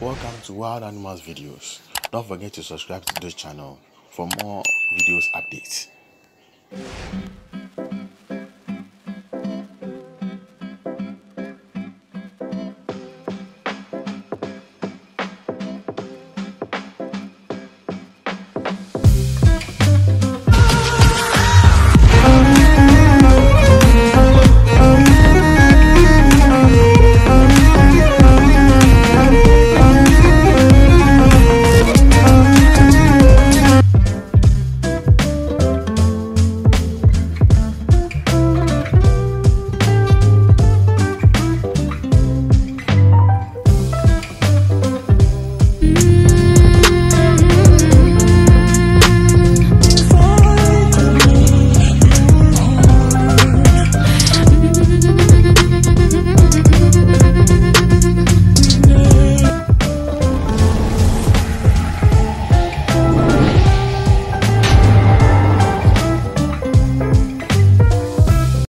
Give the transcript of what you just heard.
Welcome to Wild Animals videos. Don't forget to subscribe to this channel for more videos updates.